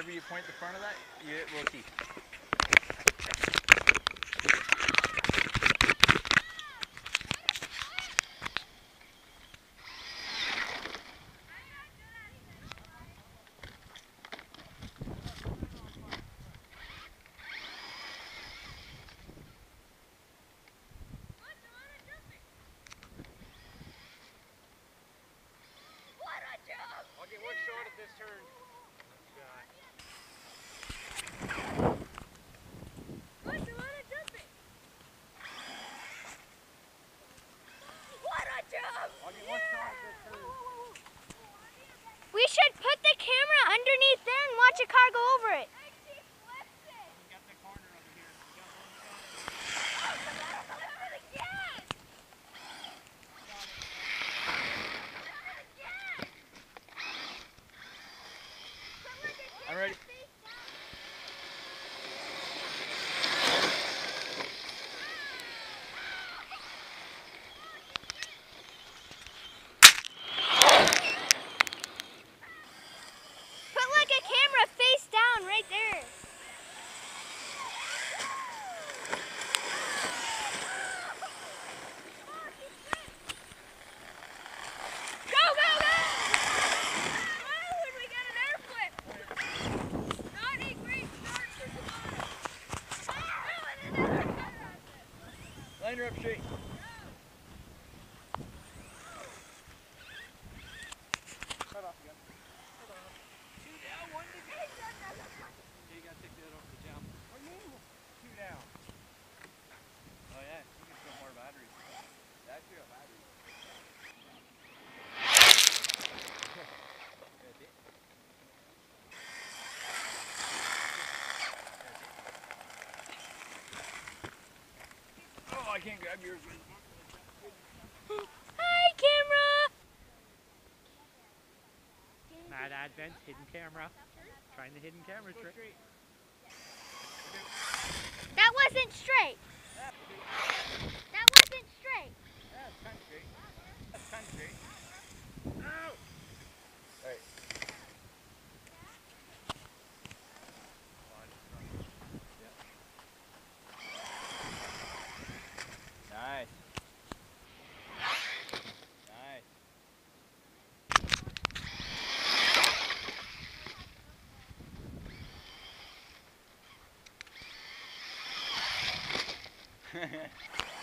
wherever you point the front of that, it will keep. We should put the camera underneath there and watch a car go over it. Up straight. Cut off again. Hold on. Two down, one to go. Yeah, you gotta take that over the jump. Oh, no. Two down. Oh, yeah. You can throw more batteries. That's your battery. I can't grab yours. Hi, camera! MadAddVent, hidden camera. Trying the hidden camera trick. That wasn't straight. That wasn't straight. That's kind of straight. That's kind of straight. Ow! Alright.